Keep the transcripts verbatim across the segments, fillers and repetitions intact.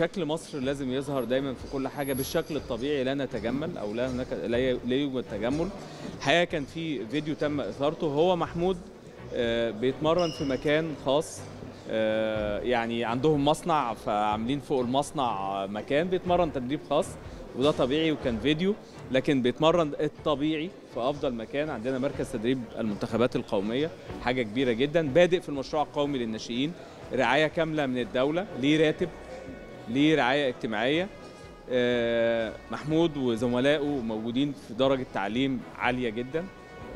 شكل مصر لازم يظهر دايما في كل حاجه بالشكل الطبيعي، لا نتجمل او لا هناك لا يوجد تجمل. الحقيقه كان في فيديو تم اثارته، هو محمود بيتمرن في مكان خاص، يعني عندهم مصنع فعاملين فوق المصنع مكان بيتمرن تدريب خاص، وده طبيعي وكان فيديو، لكن بيتمرن الطبيعي في افضل مكان. عندنا مركز تدريب المنتخبات القوميه، حاجه كبيره جدا، بادئ في المشروع القومي للناشئين، رعايه كامله من الدوله، ليه راتب، ليه رعايه اجتماعيه. محمود وزملائه موجودين في درجه تعليم عاليه جدا.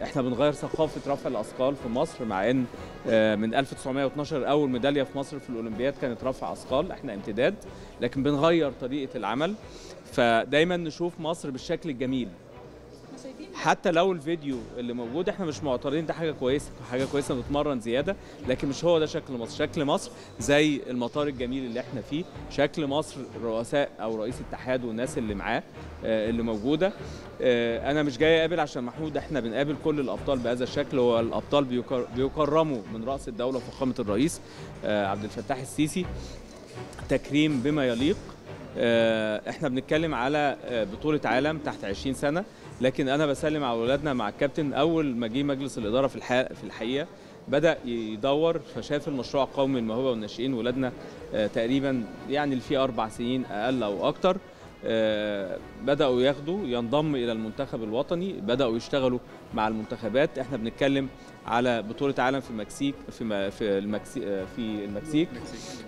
احنا بنغير ثقافه رفع الاثقال في مصر، مع ان من ألف وتسعمائة واثني عشر اول ميداليه في مصر في الاولمبياد كانت رفع اثقال، احنا امتداد، لكن بنغير طريقه العمل. فدايما نشوف مصر بالشكل الجميل، حتى لو الفيديو اللي موجود احنا مش معترضين، ده حاجه كويسه، حاجه كويسه نتمرن زياده، لكن مش هو ده شكل مصر. شكل مصر زي المطار الجميل اللي احنا فيه، شكل مصر رؤساء او رئيس الاتحاد والناس اللي معاه اللي موجوده. انا مش جاي اقابل عشان محمود، احنا بنقابل كل الابطال بهذا الشكل، والابطال بيكرموا من راس الدوله وفخامه الرئيس عبد الفتاح السيسي تكريم بما يليق. احنا بنتكلم على بطولة عالم تحت عشرين سنة، لكن انا بسلم على اولادنا مع الكابتن، اول ما جه مجلس الإدارة في الحقيقة في الحقيقة بدأ يدور، فشاف المشروع القومي الموهبة والناشئين، ولادنا تقريبا يعني اللي فيه اربع سنين اقل او اكتر بدأوا ياخدوا، ينضم الى المنتخب الوطني، بدأوا يشتغلوا مع المنتخبات. احنا بنتكلم على بطولة عالم في المكسيك في في المكسيك في المكسيك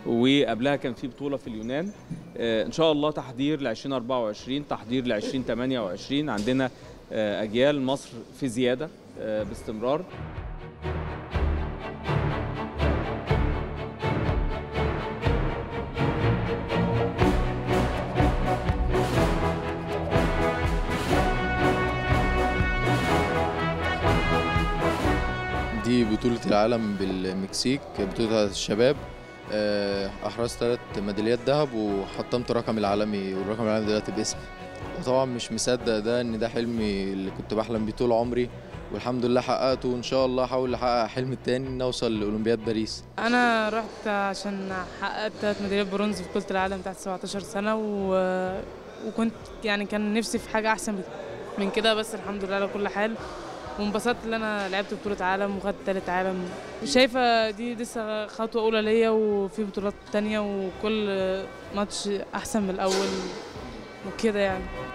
وقبلها كان في بطولة في اليونان. ان شاء الله تحضير ل ألفين وأربعة وعشرين، تحضير ل ألفين وثمانية وعشرين، عندنا اجيال مصر في زيادة باستمرار. دي بطولة العالم بالمكسيك، بطولة الشباب، أحرزت ثلاث ميداليات ذهب وحطمت الرقم العالمي، والرقم العالمي دلوقتي باسمي. وطبعا مش مصدق ده، إن ده حلمي اللي كنت بحلم بيه طول عمري، والحمد لله حققته، وإن شاء الله هحاول أحقق حلمي التاني إن أوصل لأولمبياد باريس. أنا رحت عشان حققت ثلاث ميداليات برونز في بطولة العالم تحت سبعتاشر سنة، و... وكنت يعني كان نفسي في حاجة أحسن من كده، بس الحمد لله على كل حال. وانبسطت ان انا لعبت بطوله عالم وخدت ثالث عالم، وشايفه دي لسه خطوه اولى ليا، وفي بطولات ثانيه وكل ماتش احسن من الاول وكده يعني.